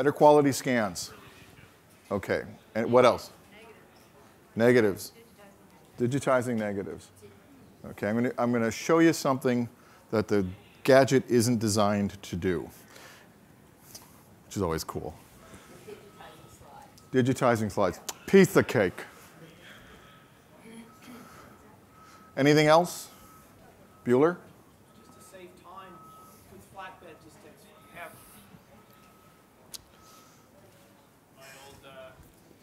Better quality scans. Okay. And what else? Negatives. Digitizing negatives. Okay, I'm going to show you something that the gadget isn't designed to do, which is always cool. Digitizing slides. Piece of cake. Anything else? Bueller? Just to save time with flatbed, just takes forever. My old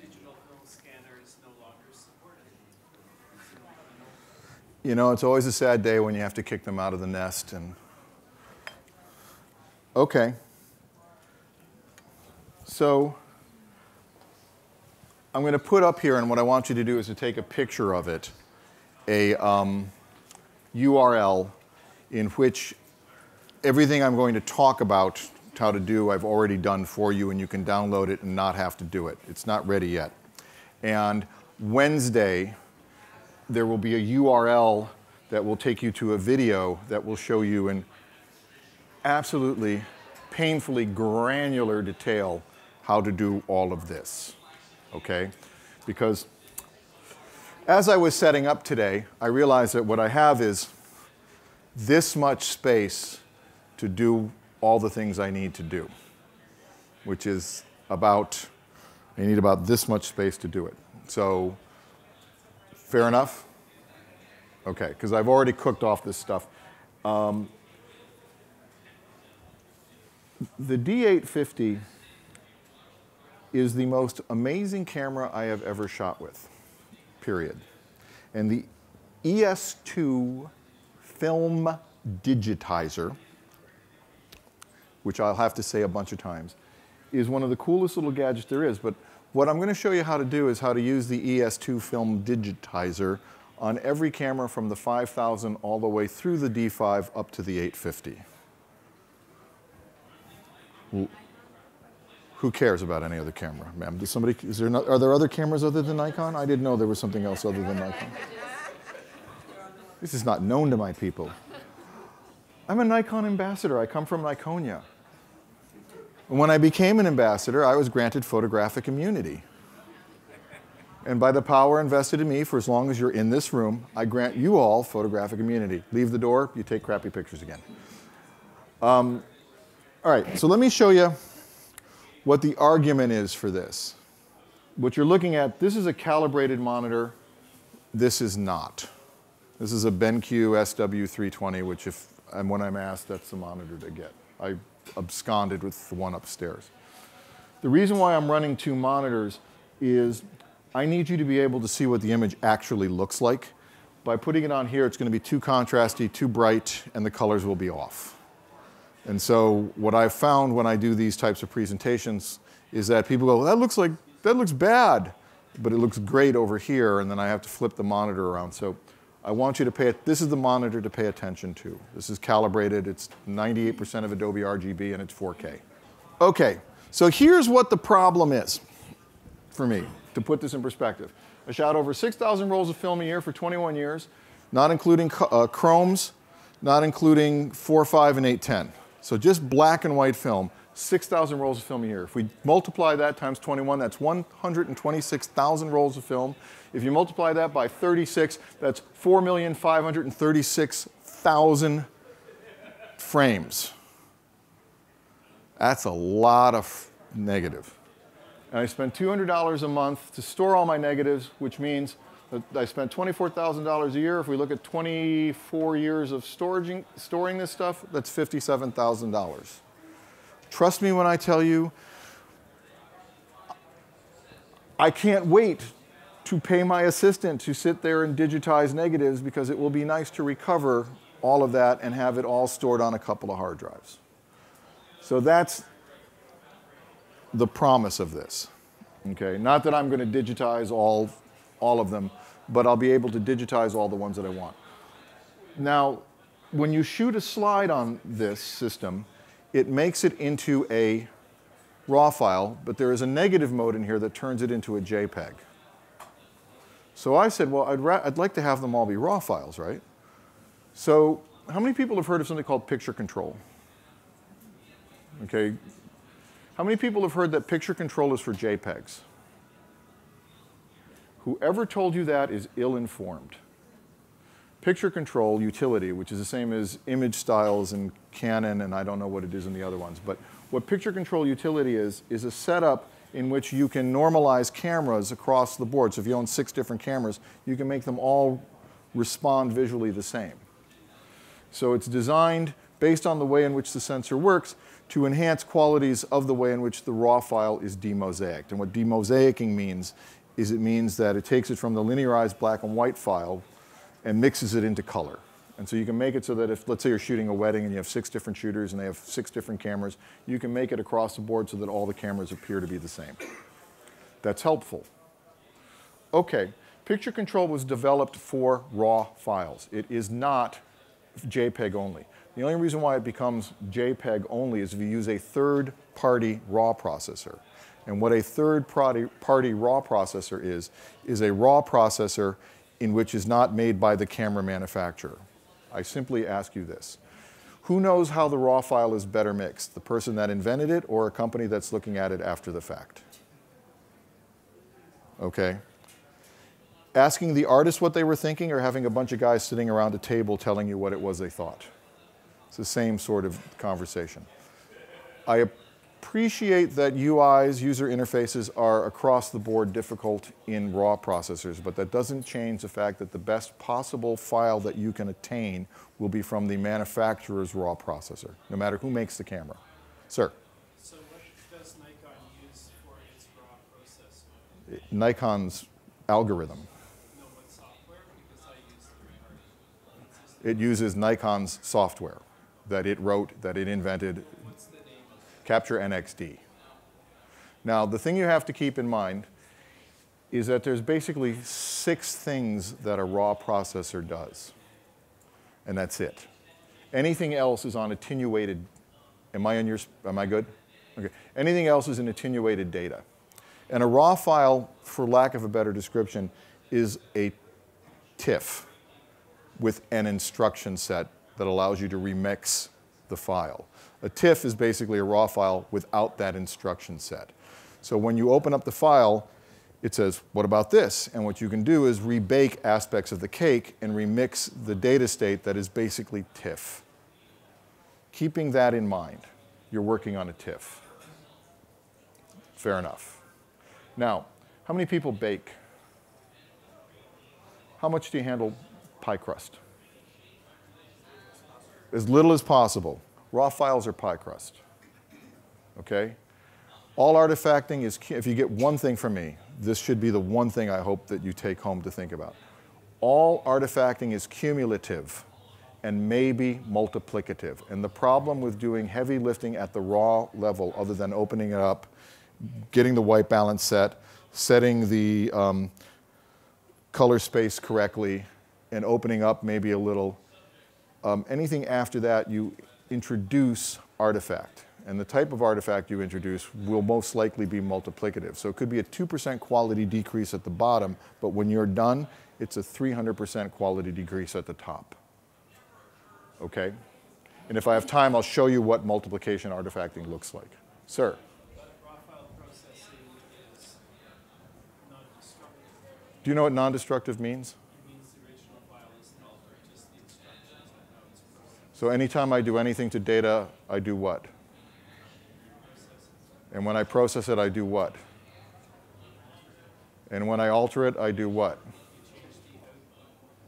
digital film scanner is no longer supported. You know, it's always a sad day when you have to kick them out of the nest. And okay. So I'm going to put up here, and what I want you to do is to take a picture of it, a URL in which everything I'm going to talk about how to do I've already done for you, and you can download it and not have to do it. It's not ready yet. And Wednesday, there will be a URL that will take you to a video that will show you in absolutely painfully granular detail how to do all of this, okay? Because as I was setting up today, I realized that what I have is this much space to do all the things I need to do, which is about, I need about this much space to do it. So, fair enough? Okay, because I've already cooked off this stuff. The D850 is the most amazing camera I have ever shot with. Period. And the ES2 film digitizer, which I'll have to say a bunch of times, is one of the coolest little gadgets there is. But what I'm going to show you how to do is how to use the ES2 film digitizer on every camera from the 5000 all the way through the D5 up to the 850. Well, who cares about any other camera, ma'am? Does somebody, are there other cameras other than Nikon? I didn't know there was something else other than Nikon. This is not known to my people. I'm a Nikon ambassador. I come from Nikonia. And when I became an ambassador, I was granted photographic immunity. And by the power invested in me, for as long as you're in this room, I grant you all photographic immunity. Leave the door, you take crappy pictures again. All right, so let me show you what the argument is for this. What you're looking at, this is a calibrated monitor. This is not. This is a BenQ SW320, which if, and when I'm asked, that's the monitor to get. I absconded with the one upstairs. The reason why I'm running two monitors is I need you to be able to see what the image actually looks like. By putting it on here, it's going to be too contrasty, too bright, and the colors will be off. And so what I've found when I do these types of presentations is that people go, that looks bad, but it looks great over here, and then I have to flip the monitor around. So I want you to pay, this is the monitor to pay attention to. This is calibrated, it's 98% of Adobe RGB, and it's 4K. Okay, so here's what the problem is for me, to put this in perspective. I shot over 6,000 rolls of film a year for 21 years, not including chromes, not including 4, 5, and 810. So just black and white film, 6,000 rolls of film a year. If we multiply that times 21, that's 126,000 rolls of film. If you multiply that by 36, that's 4,536,000 frames. That's a lot of negative. And I spent $200 a month to store all my negatives, which means that I spent $24,000 a year. If we look at 24 years of storing this stuff, that's $57,000. Trust me when I tell you, I can't wait to pay my assistant to sit there and digitize negatives, because it will be nice to recover all of that and have it all stored on a couple of hard drives. So that's the promise of this. Okay, not that I'm going to digitize all of them, but I'll be able to digitize all the ones that I want. Now, when you shoot a slide on this system, it makes it into a RAW file, but there is a negative mode in here that turns it into a JPEG. So I said, well, I'd like to have them all be RAW files, right? So how many people have heard of something called Picture Control? Okay, How many people have heard that picture control is for JPEGs? Whoever told you that is ill-informed. Picture control utility, which is the same as image styles and Canon, and I don't know what it is in the other ones, but what picture control utility is a setup in which you can normalize cameras across the board. So if you own 6 different cameras, you can make them all respond visually the same. So it's designed based on the way in which the sensor works to enhance qualities of the way in which the raw file is demosaiced. And what demosaicing means is it means that it takes it from the linearized black and white file and mixes it into color. And so you can make it so that if, let's say you're shooting a wedding and you have 6 different shooters and they have 6 different cameras, you can make it across the board so that all the cameras appear to be the same. That's helpful. Okay, picture control was developed for raw files. It is not JPEG only. The only reason why it becomes JPEG only is if you use a third-party RAW processor. And what a third-party RAW processor is a RAW processor in which is not made by the camera manufacturer. I simply ask you this. Who knows how the raw file is better mixed? The person that invented it or a company that's looking at it after the fact? Okay. Asking the artist what they were thinking or having a bunch of guys sitting around a table telling you what it was they thought? It's the same sort of conversation. I appreciate that UIs, user interfaces, are across the board difficult in raw processors, but that doesn't change the fact that the best possible file that you can attain will be from the manufacturer's raw processor, no matter who makes the camera. Sir? So what does Nikon use for its raw processor? Nikon's algorithm. No, what software? Because I use the It uses Nikon's software that it wrote, that it invented. What's the name of it? Capture NXD. Now, the thing you have to keep in mind is that there's basically 6 things that a raw processor does, and that's it. Anything else is on attenuated, am I good? Okay. Anything else is in attenuated data. And a raw file, for lack of a better description, is a TIFF with an instruction set that allows you to remix the file. A TIFF is basically a raw file without that instruction set. So when you open up the file, it says, what about this? And what you can do is rebake aspects of the cake and remix the data state that is basically TIFF. Keeping that in mind, you're working on a TIFF. Fair enough. Now, how many people bake? How much do you handle pie crust? As little as possible. Raw files are pie crust, okay? All artifacting is, if you get one thing from me, this should be the one thing I hope that you take home to think about. All artifacting is cumulative and maybe multiplicative. And the problem with doing heavy lifting at the raw level, other than opening it up, getting the white balance set, setting the color space correctly, and opening up maybe a little. Anything after that, you introduce artifact. And the type of artifact you introduce will most likely be multiplicative. So it could be a 2% quality decrease at the bottom, but when you're done, it's a 300% quality decrease at the top. Okay? And if I have time, I'll show you what multiplication artifacting looks like. Sir? Do you know what non-destructive means? It means the original file isn't altered, just the instructions on how it's processed. So anytime I do anything to data, I do what? And when I process it, I do what? And when I alter it, I do what?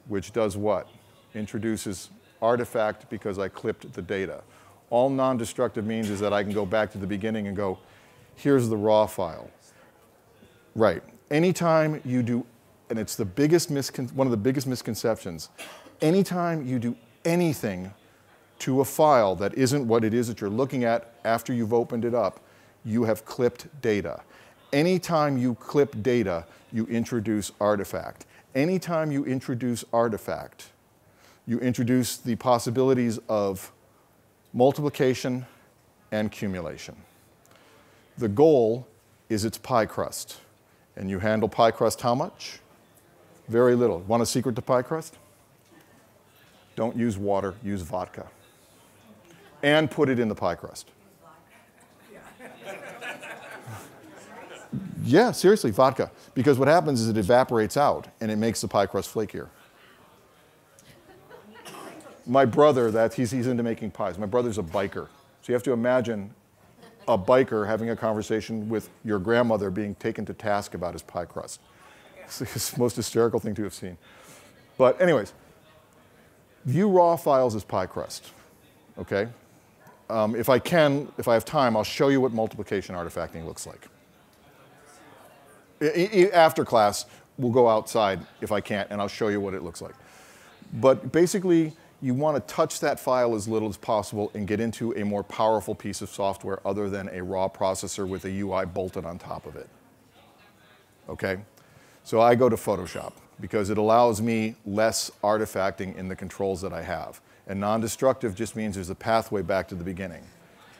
Which does what? Introduces artifact because I clipped the data. All non-destructive means is that I can go back to the beginning and go, here's the raw file. Right. Anytime you do, and it's the biggest one of the biggest misconceptions, anytime you do anything to a file that isn't what it is that you're looking at after you've opened it up, you have clipped data. Anytime you clip data, you introduce artifact. Anytime you introduce artifact, you introduce the possibilities of multiplication and cumulation. The goal is it's pie crust. And you handle pie crust how much? Very little. Want a secret to pie crust? Don't use water, use vodka. And put it in the pie crust. Yeah, seriously, vodka. Because what happens is it evaporates out and it makes the pie crust flakier. My brother, he's into making pies. My brother's a biker. So you have to imagine a biker having a conversation with your grandmother being taken to task about his pie crust. It's the most hysterical thing to have seen. But anyways, view raw files as pie crust, okay? If I have time, I'll show you what multiplication artifacting looks like. After class, we'll go outside if I can't, and I'll show you what it looks like. But basically, you want to touch that file as little as possible and get into a more powerful piece of software other than a raw processor with a UI bolted on top of it, okay? So I go to Photoshop because it allows me less artifacting in the controls that I have. And non-destructive just means there's a pathway back to the beginning.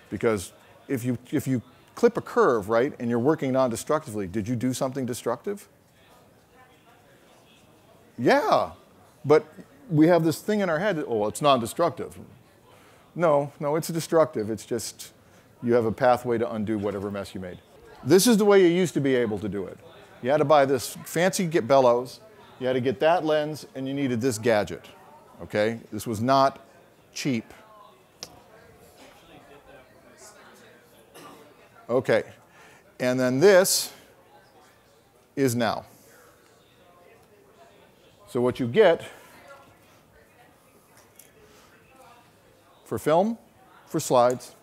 Because if you clip a curve, right, and you're working non-destructively, did you do something destructive? Yeah, but we have this thing in our head that, oh, well, it's non-destructive. No, no, it's destructive. It's just you have a pathway to undo whatever mess you made. This is the way you used to be able to do it. You had to buy this fancy bellows, you had to get that lens, and you needed this gadget. Okay, this was not cheap. Okay, and then this is now. So what you get for film, for slides,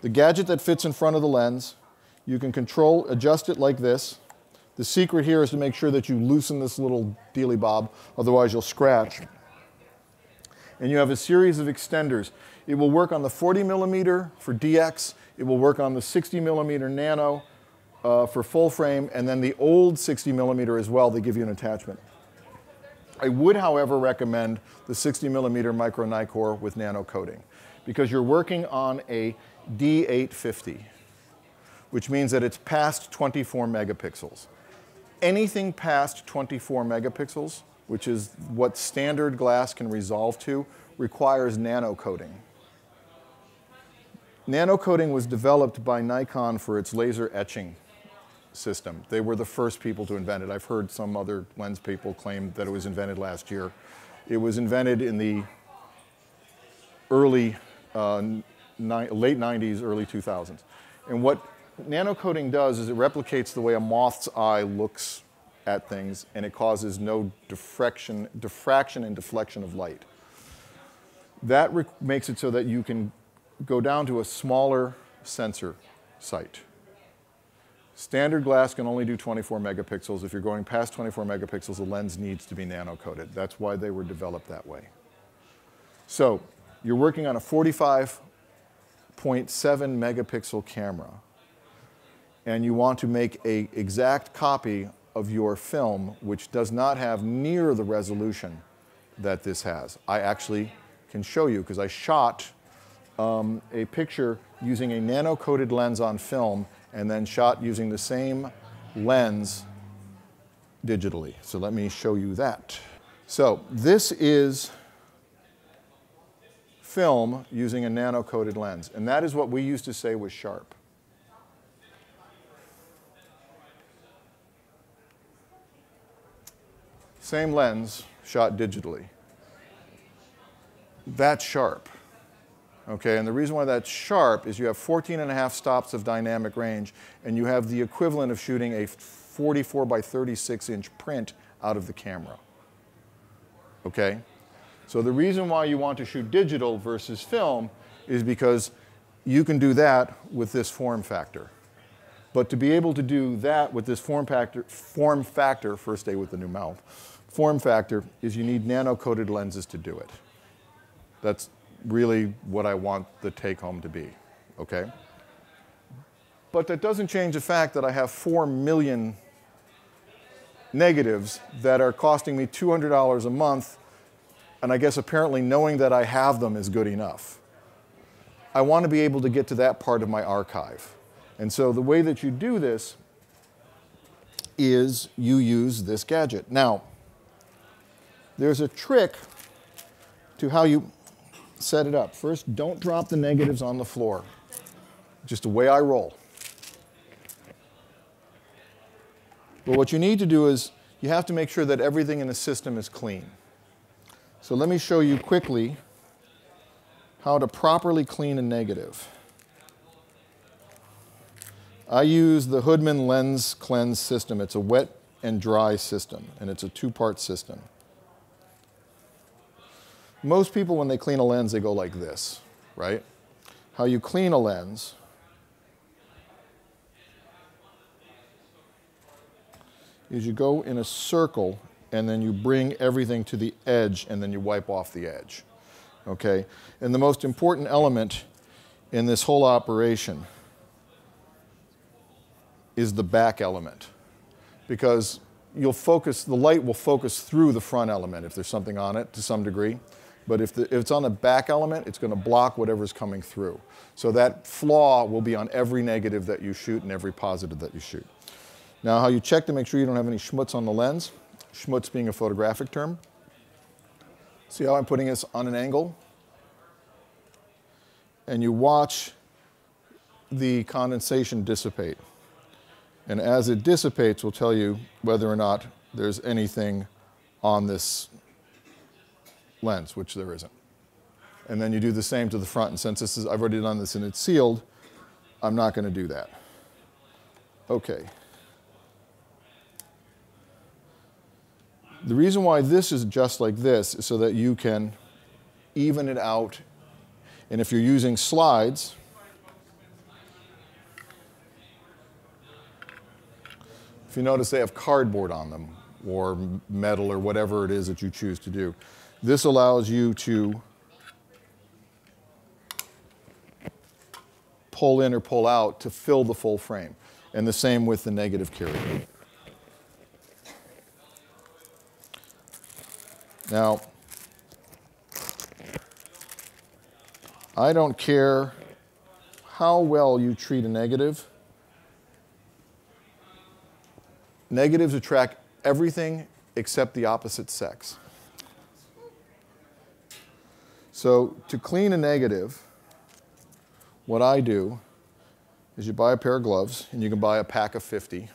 the gadget that fits in front of the lens, you can control, adjust it like this. The secret here is to make sure that you loosen this little dealy bob, otherwise you'll scratch. And you have a series of extenders. It will work on the 40 millimeter for DX, it will work on the 60 millimeter nano for full frame, and then the old 60 millimeter as well, they give you an attachment. I would, however, recommend the 60 millimeter Micro Nikkor with nano coating, because you're working on a D850, which means that it's past 24 megapixels. Anything past 24 megapixels, which is what standard glass can resolve to, requires nano coating. Nano coating was developed by Nikon for its laser etching system. They were the first people to invent it. I've heard some other lens people claim that it was invented last year. It was invented in the early, late 90s, early 2000s. And what nano coating does is it replicates the way a moth's eye looks at things, and it causes no diffraction and deflection of light. That makes it so that you can go down to a smaller sensor site. Standard glass can only do 24 megapixels. If you're going past 24 megapixels, the lens needs to be nano coated. That's why they were developed that way. So you're working on a 45.7 megapixel camera, and you want to make an exact copy of your film, which does not have near the resolution that this has. I actually can show you, because I shot a picture using a nano-coated lens on film, and then shot using the same lens digitally. So let me show you that. So this is film using a nano-coated lens, and that is what we used to say was sharp. Same lens, shot digitally. That's sharp, okay? And the reason why that's sharp is you have 14.5 stops of dynamic range, and you have the equivalent of shooting a 44 by 36 inch print out of the camera, okay? So the reason why you want to shoot digital versus film is because you can do that with this form factor. But to be able to do that with this form factor, first day with the new mouth, form factor is you need nano-coated lenses to do it. That's really what I want the take-home to be, okay? But that doesn't change the fact that I have 4 million negatives that are costing me $200 a month, and I guess apparently knowing that I have them is good enough. I want to be able to get to that part of my archive. And so the way that you do this is you use this gadget. Now, there's a trick to how you set it up. First, don't drop the negatives on the floor. Just the way I roll. But what you need to do is you have to make sure that everything in the system is clean. So let me show you quickly how to properly clean a negative. I use the Hoodman Lens Cleanse System. It's a wet and dry system, and it's a two-part system. Most people, when they clean a lens, they go like this, right? How you clean a lens is you go in a circle, and then you bring everything to the edge, and then you wipe off the edge, okay? And the most important element in this whole operation is the back element, because you'll focus, the light will focus through the front element if there's something on it to some degree, but if it's on the back element, it's going to block whatever's coming through. So that flaw will be on every negative that you shoot and every positive that you shoot. Now how you check to make sure you don't have any schmutz on the lens, schmutz being a photographic term. See how I'm putting this on an angle? And you watch the condensation dissipate. And as it dissipates, we'll tell you whether or not there's anything on this lens, which there isn't. And then you do the same to the front. And since this is, I've already done this and it's sealed, I'm not going to do that. Okay. The reason why this is just like this is so that you can even it out. And if you're using slides, if you notice, they have cardboard on them, or metal, or whatever it is that you choose to do. This allows you to pull in or pull out to fill the full frame. And the same with the negative carrier. Now, I don't care how well you treat a negative. Negatives attract everything except the opposite sex. So to clean a negative, what I do is you buy a pair of gloves, and you can buy a pack of 50.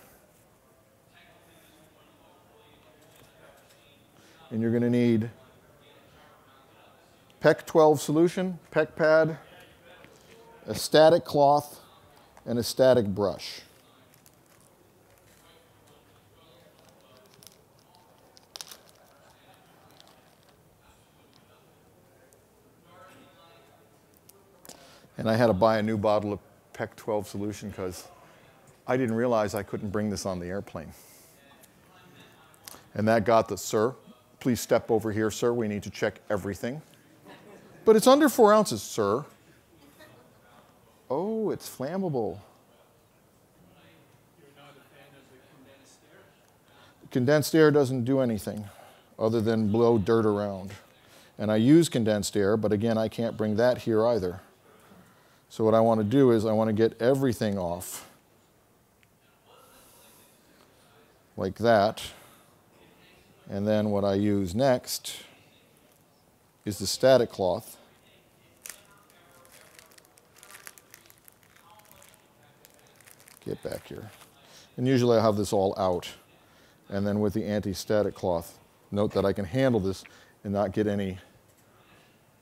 And you're going to need PEC-12 solution, PEC pad, a static cloth, and a static brush. And I had to buy a new bottle of PEC-12 solution because I didn't realize I couldn't bring this on the airplane. And that got the, sir, please step over here, sir, we need to check everything. But it's under 4 ounces, sir. Oh, it's flammable. You're not a fan of the condensed air? Condensed air doesn't do anything other than blow dirt around. And I use condensed air, but again, I can't bring that here either. So what I want to do is I want to get everything off, like that. And then what I use next is the static cloth. Get back here. And usually I have this all out. And then with the anti-static cloth, note that I can handle this and not get any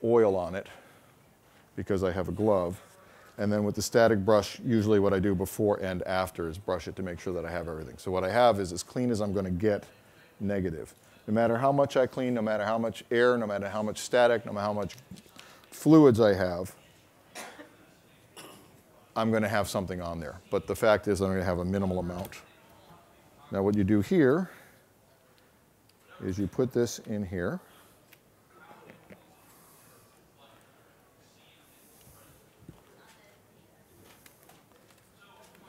oil on it because I have a glove. And then with the static brush, usually what I do before and after is brush it to make sure that I have everything. So what I have is as clean as I'm going to get negative. No matter how much I clean, no matter how much air, no matter how much static, no matter how much fluids I have, I'm going to have something on there. But the fact is I'm going to have a minimal amount. Now what you do here is you put this in here.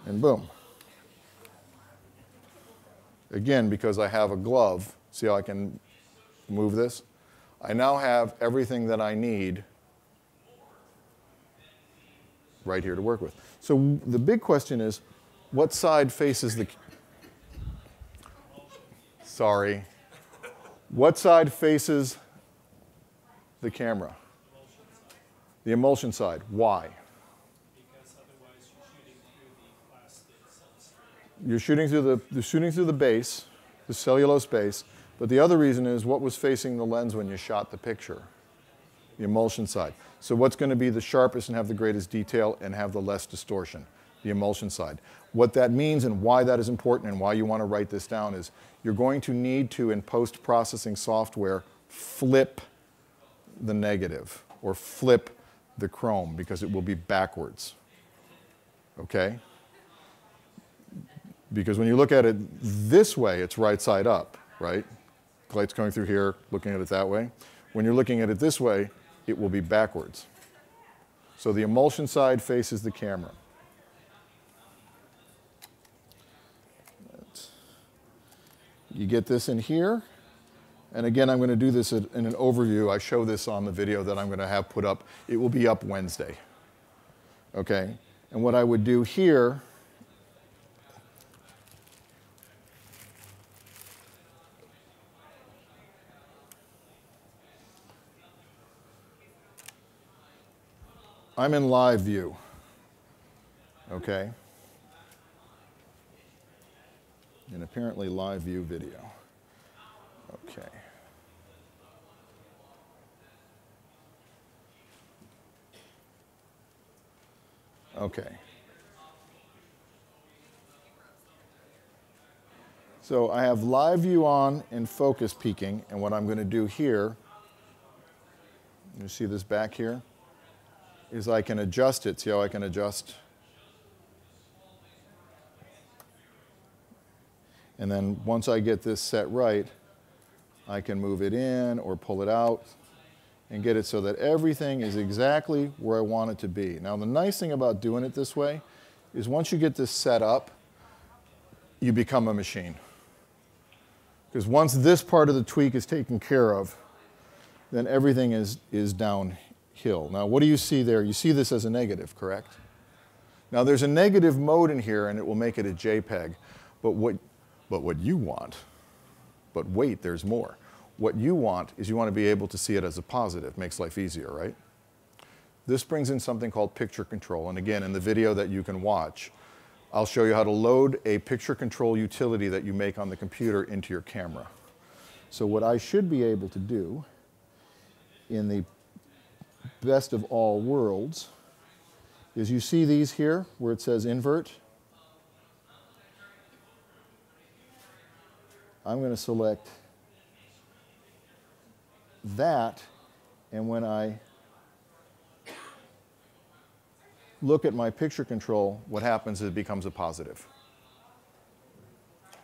And boom. Again, because I have a glove, see how I can move this? I now have everything that I need right here to work with. So the big question is, what side faces the... Sorry. What side faces the camera? The emulsion side. Why? You're shooting through the base, the cellulose base, but the other reason is what was facing the lens when you shot the picture, the emulsion side. So what's going to be the sharpest and have the greatest detail and have the less distortion? The emulsion side. What that means and why that is important and why you want to write this down is you're going to need to, in post-processing software, flip the negative or flip the chrome because it will be backwards. Okay? Because when you look at it this way, it's right side up, right? Light's coming through here, looking at it that way. When you're looking at it this way, it will be backwards. So the emulsion side faces the camera. You get this in here, and again, I'm going to do this in an overview. I show this on the video that I'm going to have put up. It will be up Wednesday, okay? And what I would do here I'm in live view, okay? And apparently live view video. Okay. Okay. So I have live view on and focus peaking, and what I'm going to do here, you see this back here, is I can adjust it. See how I can adjust? And then once I get this set right, I can move it in or pull it out and get it so that everything is exactly where I want it to be. Now, the nice thing about doing it this way is once you get this set up, you become a machine. Because once this part of the tweak is taken care of, then everything is downhill. Now, what do you see there? You see this as a negative, correct? Now, there's a negative mode in here, and it will make it a JPEG. But what you want, but wait, there's more. What you want is you want to be able to see it as a positive. Makes life easier, right? This brings in something called picture control. And again, in the video that you can watch, I'll show you how to load a picture control utility that you make on the computer into your camera. So what I should be able to do in the best of all worlds is you see these here where it says invert. I'm going to select that, and when I look at my picture control, what happens is it becomes a positive.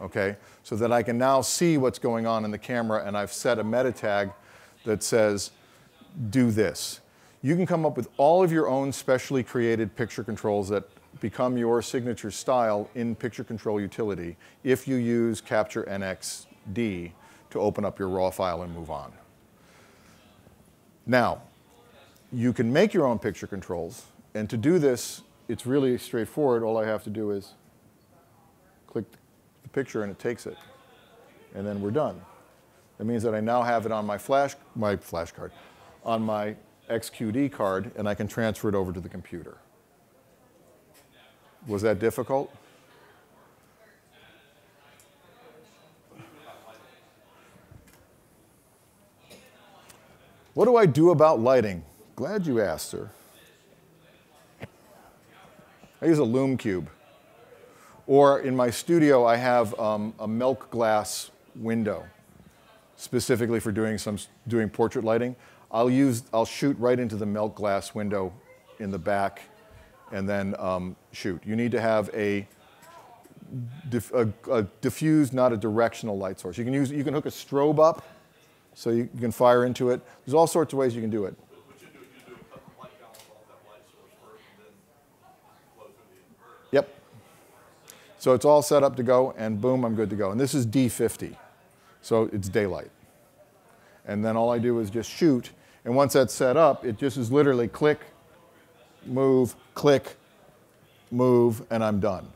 Okay? So that I can now see what's going on in the camera, and I've set a meta tag that says, do this. You can come up with all of your own specially created picture controls that become your signature style in Picture Control Utility if you use Capture NXD to open up your RAW file and move on. Now, you can make your own picture controls, and to do this, it's really straightforward. All I have to do is click the picture and it takes it, and then we're done. That means that I now have it on my flash card, on my XQD card, and I can transfer it over to the computer. Was that difficult? What do I do about lighting? Glad you asked, sir. I use a Lume Cube. Or in my studio, I have a milk glass window, specifically for doing portrait lighting. I'll shoot right into the milk glass window in the back, and then shoot. You need to have a diffused, not a directional light source. You can hook a strobe up, so you can fire into it. There's all sorts of ways you can do it. What you do is you put the light down above that light source first, and then blow through the inverter. Yep. So it's all set up to go, and boom, I'm good to go. And this is D50, so it's daylight. And then all I do is just shoot, and once that's set up, it just is literally click, move, click, move, and I'm done.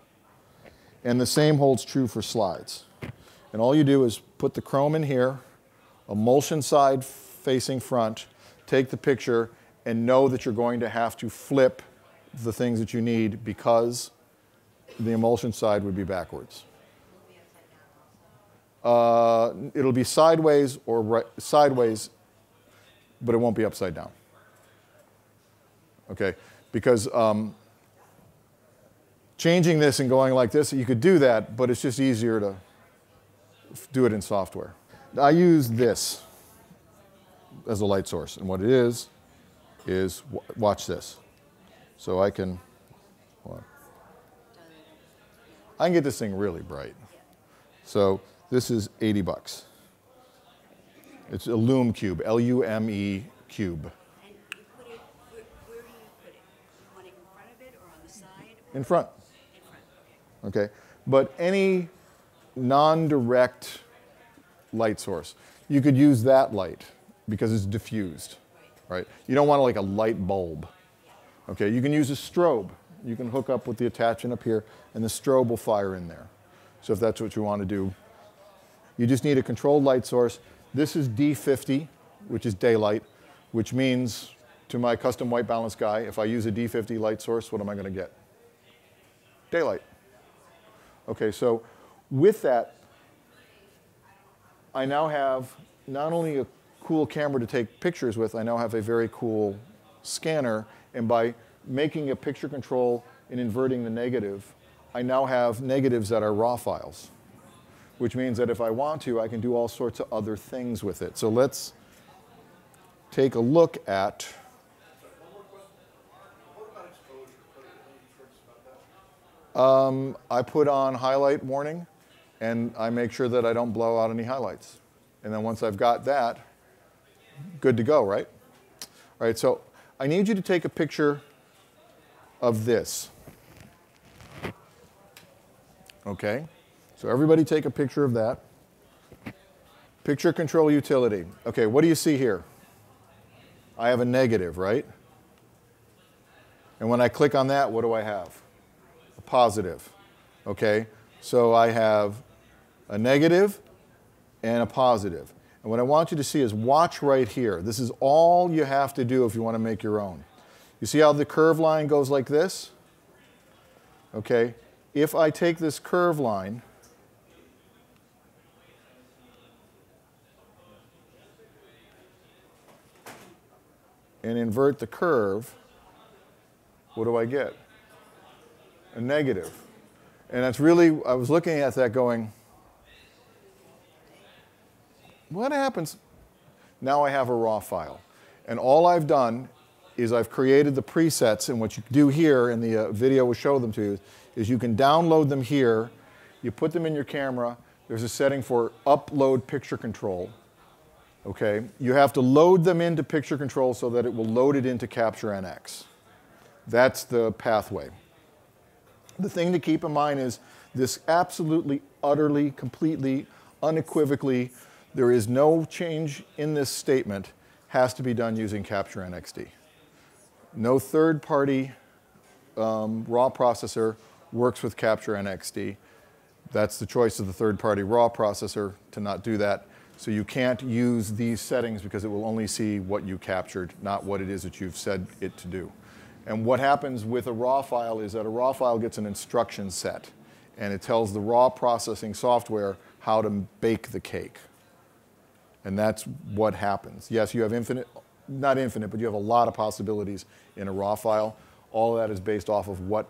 And the same holds true for slides. And all you do is put the chrome in here, emulsion side facing front, take the picture, and know that you're going to have to flip the things that you need because The emulsion side would be backwards. It'll be sideways or right, sideways, but it won't be upside down. Okay, because changing this and going like this, you could do that, but it's just easier to do it in software. I use this as a light source, and what it is watch this. So I can, hold on. I can get this thing really bright. So this is $80. It's a Lume Cube, L-U-M-E Cube. And you put it, where do you put it? You want it in front of it or on the side? In front. In front, okay. Okay, but any non-direct light source, you could use that light because it's diffused, right? You don't want like a light bulb. Okay, you can use a strobe. You can hook up with the attachment up here and the strobe will fire in there. So if that's what you want to do, you just need a controlled light source. This is D50, which is daylight, which means to my custom white balance guy, if I use a D50 light source, what am I going to get? Daylight. Okay, so with that, I now have not only a cool camera to take pictures with, I now have a very cool scanner, and by making a picture control and inverting the negative, I now have negatives that are RAW files, which means that if I want to, I can do all sorts of other things with it. So let's take a look at... I put on highlight warning, and I make sure that I don't blow out any highlights. And then once I've got that, good to go, right? All right, so I need you to take a picture of this. Okay, so everybody take a picture of that. Picture control utility. Okay, what do you see here? I have a negative, right? And when I click on that, what do I have? A positive. Okay, so I have a negative and a positive. And what I want you to see is watch right here. This is all you have to do if you want to make your own. You see how the curve line goes like this? Okay, if I take this curve line and invert the curve, what do I get? A negative. And that's really, I was looking at that going, what happens? Now I have a RAW file. And all I've done is I've created the presets, and what you do here, and the video will show them to you, is you can download them here, you put them in your camera, there's a setting for upload picture control, okay? You have to load them into picture control so that it will load it into Capture NX. That's the pathway. The thing to keep in mind is this absolutely, utterly, completely, unequivocally, there is no change in this statement, has to be done using Capture NXD. No third-party RAW processor works with Capture NXD. That's the choice of the third-party RAW processor to not do that. So you can't use these settings because it will only see what you captured, not what it is that you've said it to do. And what happens with a RAW file is that a RAW file gets an instruction set, and it tells the RAW processing software how to bake the cake. And that's what happens. Yes, you have infinite, not infinite, but you have a lot of possibilities in a RAW file. All of that is based off of what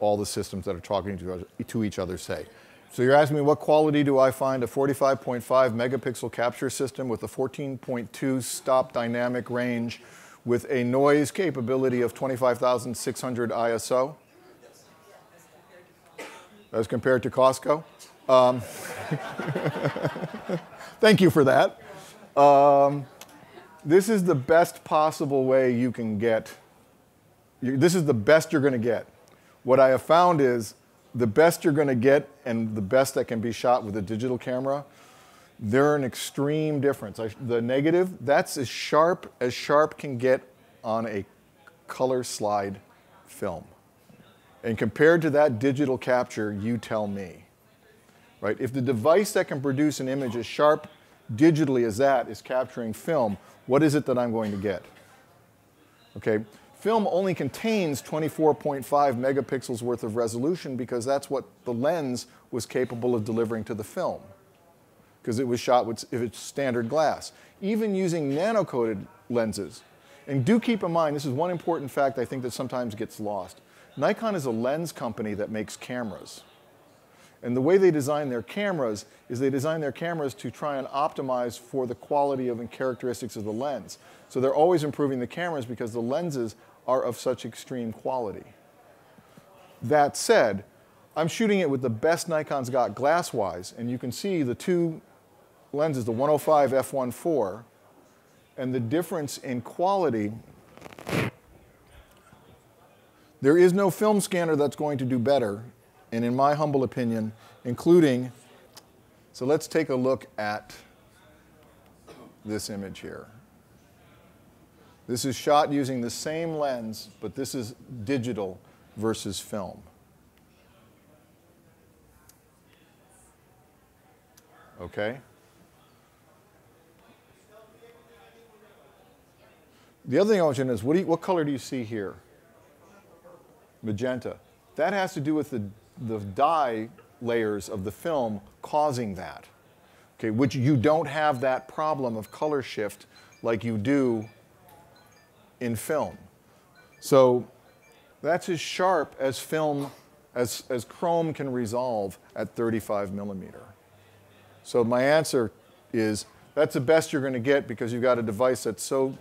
all the systems that are talking to each other say. So you're asking me what quality do I find a 45.5 megapixel capture system with a 14.2 stop dynamic range with a noise capability of 25,600 ISO? As compared to Costco? Thank you for that. This is the best possible way you can get, this is the best you're going to get. What I have found is the best you're going to get and the best that can be shot with a digital camera, they're an extreme difference. The negative, that's as sharp can get on a color slide film. And compared to that digital capture, you tell me. Right? If the device that can produce an image as sharp digitally as that is capturing film, what is it that I'm going to get? Okay, film only contains 24.5 megapixels worth of resolution because that's what the lens was capable of delivering to the film, because it was shot with its standard glass. Even using nano-coated lenses, and do keep in mind, this is one important fact I think that sometimes gets lost. Nikon is a lens company that makes cameras. And the way they design their cameras is they design their cameras to try and optimize for the quality of and characteristics of the lens. So they're always improving the cameras because the lenses are of such extreme quality. That said, I'm shooting it with the best Nikon's got glass-wise, and you can see the two lenses, the 105 f1.4, and the difference in quality. There is no film scanner that's going to do better, and in my humble opinion, including, so let's take a look at this image here. This is shot using the same lens, but this is digital versus film. Okay? The other thing I want you to know is, what color do you see here? Magenta. That has to do with the dye layers of the film causing that. Okay, which you don't have that problem of color shift like you do in film. So that's as sharp as film, as chrome can resolve at 35 millimeter. So my answer is, that's the best you're going to get because you've got a device that so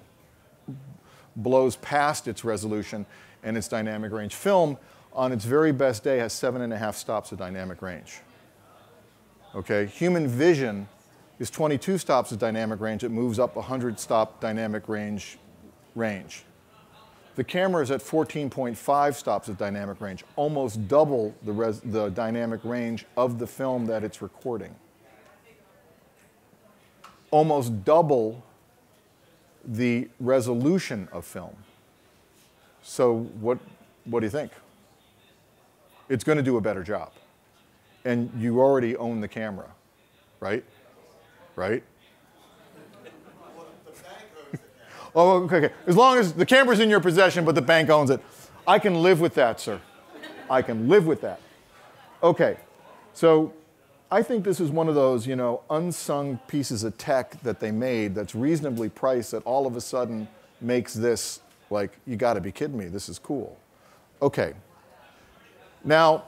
blows past its resolution and its dynamic range. Film, on its very best day, has 7.5 stops of dynamic range. Okay, human vision is 22 stops of dynamic range. It moves up 100 stop dynamic range. The camera is at 14.5 stops of dynamic range, almost double the dynamic range of the film that it's recording. Almost double the resolution of film. So what do you think? It's going to do a better job. And you already own the camera, right? Right? Oh, okay. As long as the camera's in your possession, but the bank owns it. I can live with that, sir. I can live with that. Okay. So I think this is one of those, you know, unsung pieces of tech that they made that's reasonably priced that all of a sudden makes this like, you got to be kidding me, this is cool. Okay. Now,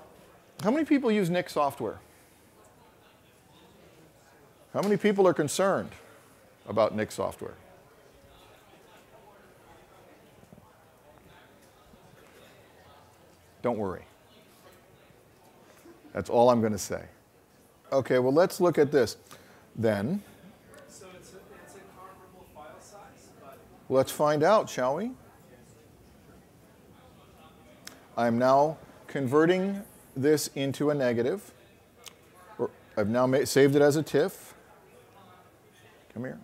how many people use Nik software? How many people are concerned about Nik software? Don't worry. That's all I'm going to say. Okay, well, let's look at this then. So it's a comparable file size, but let's find out, shall we? I'm now converting this into a negative. I've now saved it as a TIFF. Come here.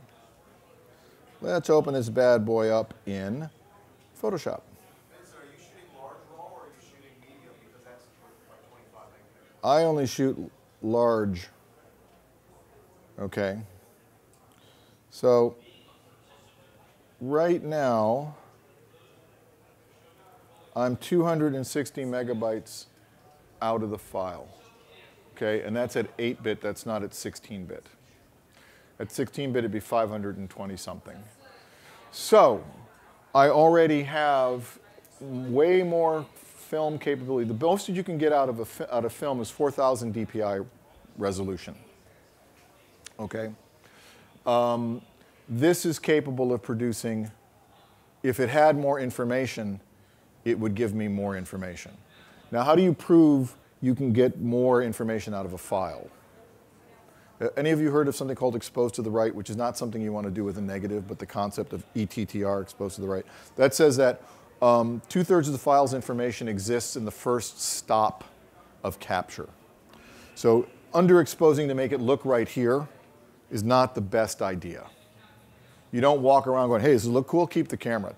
Let's open this bad boy up in Photoshop. So are you shooting large RAW or are you shooting medium? Because that's like 25 megapixels. I only shoot large. Okay. So right now, I'm 260 megabytes out of the file. Okay, and that's at 8-bit, that's not at 16-bit. At 16-bit, it'd be 520 something. So I already have way more film capability. The most that you can get out of film is 4,000 DPI resolution. Okay, this is capable of producing, if it had more information, it would give me more information. Now, how do you prove you can get more information out of a file? Any of you heard of something called exposed to the right, which is not something you want to do with a negative, but the concept of ETTR, exposed to the right? That says that 2/3 of the file's information exists in the first stop of capture. So underexposing to make it look right here is not the best idea. You don't walk around going, hey, does it look cool? Keep the camera.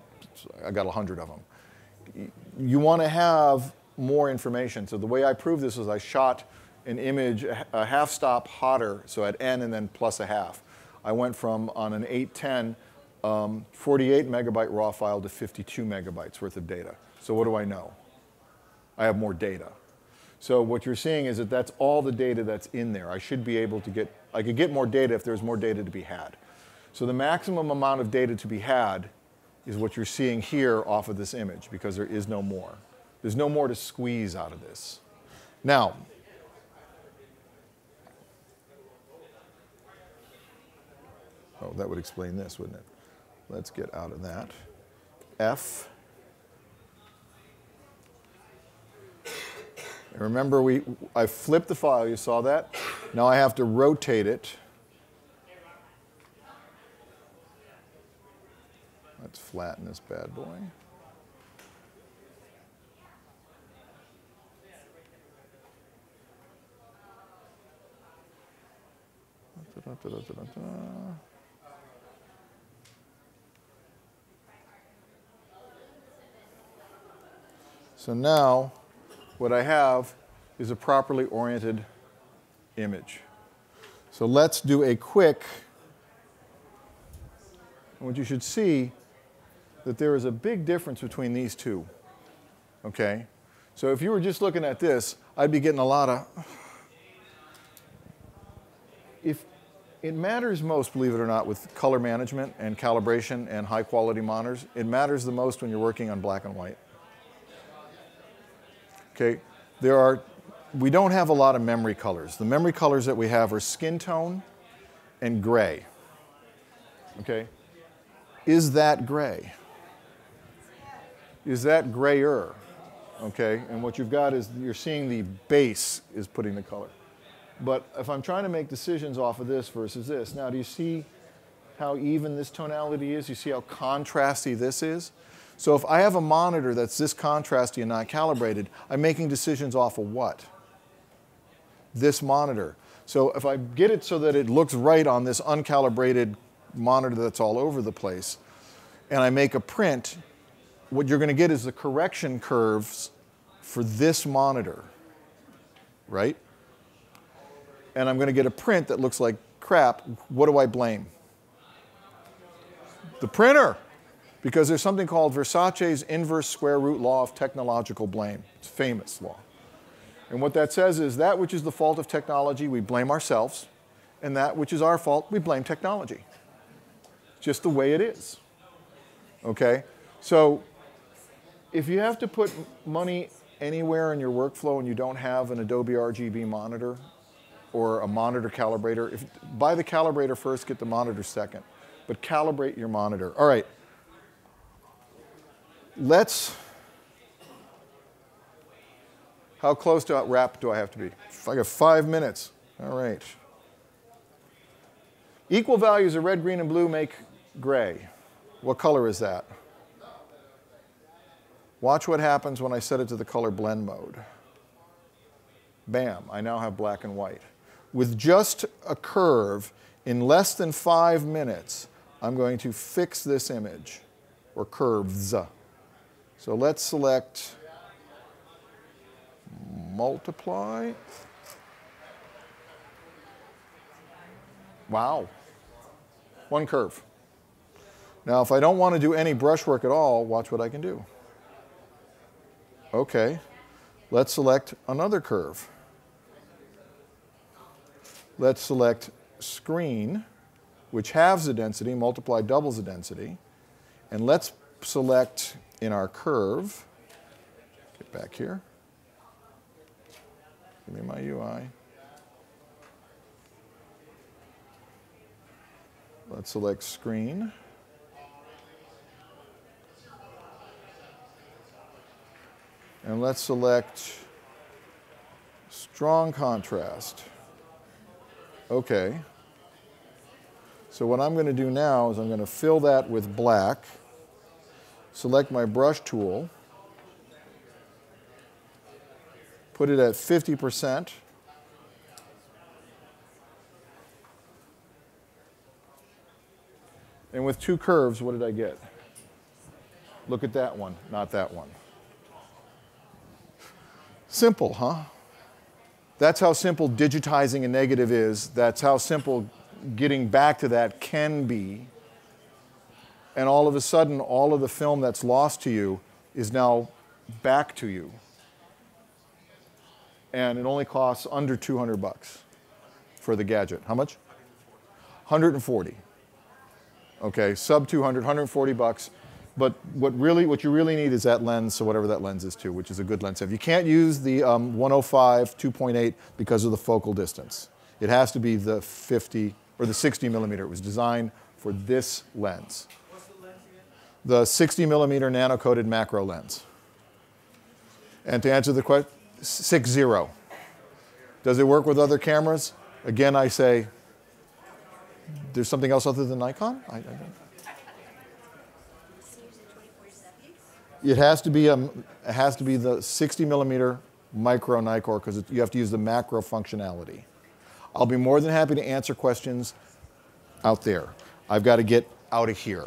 I got 100 of them. You want to have more information. So the way I proved this was I shot an image a half stop hotter, so at N and then plus a half. I went from, on an 810 48 megabyte raw file to 52 megabytes worth of data. So what do I know? I have more data. So what you're seeing is that that's all the data that's in there. I should be able to get, I could get more data if there's more data to be had. So the maximum amount of data to be had is what you're seeing here off of this image, because there is no more. There's no more to squeeze out of this. Now, oh, that would explain this, wouldn't it? Let's get out of that. F. And remember, I flipped the file, you saw that? Now I have to rotate it. Let's flatten this bad boy. So now what I have is a properly oriented image. So let's do a quick, and what you should see that there is a big difference between these two, okay? So if you were just looking at this, I'd be getting a lot of, it matters most, believe it or not, with color management and calibration and high quality monitors. It matters the most when you're working on black and white. Okay, we don't have a lot of memory colors. The memory colors that we have are skin tone and gray. Okay, is that gray? Is that grayer? Okay, and what you've got is you're seeing the base is putting the color. But if I'm trying to make decisions off of this versus this, now do you see how even this tonality is? You see how contrasty this is? So if I have a monitor that's this contrasty and not calibrated, I'm making decisions off of what? This monitor. So if I get it so that it looks right on this uncalibrated monitor that's all over the place, and I make a print, what you're going to get is the correction curves for this monitor, right? And I'm going to get a print that looks like crap. What do I blame? The printer. Because there's something called Versace's inverse square root law of technological blame. It's a famous law. And what that says is that which is the fault of technology, we blame ourselves. And that which is our fault, we blame technology. Just the way it is. Okay? So if you have to put money anywhere in your workflow and you don't have an Adobe RGB monitor, or a monitor calibrator. Buy the calibrator first, get the monitor second. But calibrate your monitor. All right. How close to wrap do I have to be? I got 5 minutes. All right. Equal values of red, green, and blue make gray. What color is that? Watch what happens when I set it to the color blend mode. Bam, I now have black and white. With just a curve, in less than 5 minutes, I'm going to fix this image, or curves. So let's select multiply. Wow, one curve. Now, if I don't want to do any brush work at all, watch what I can do. Okay, let's select another curve. Let's select screen, which halves the density, multiply doubles the density. And let's select in our curve, get back here. Give me my UI. Let's select screen. And let's select strong contrast. Okay. So what I'm going to do now is I'm going to fill that with black, select my brush tool, put it at 50%, and with two curves, what did I get? Look at that one, not that one. Simple, huh? That's how simple digitizing a negative is. That's how simple getting back to that can be and all of a sudden all of the film that's lost to you is now back to you. And it only costs under 200 bucks for the gadget. How much? 140. Okay, sub 200, 140 bucks. But what you really need is that lens, so whatever that lens is too, which is a good lens to have. You can't use the 105, 2.8 because of the focal distance. It has to be the 50 or the 60 millimeter. It was designed for this lens. What's the lens again? The 60 millimeter nano-coated macro lens. And to answer the question, 6.0. Does it work with other cameras? Again, I say, there's something else other than Nikon? I don't know. It has to be the 60 millimeter Micro Nikkor because you have to use the macro functionality. I'll be more than happy to answer questions out there. I've got to get out of here.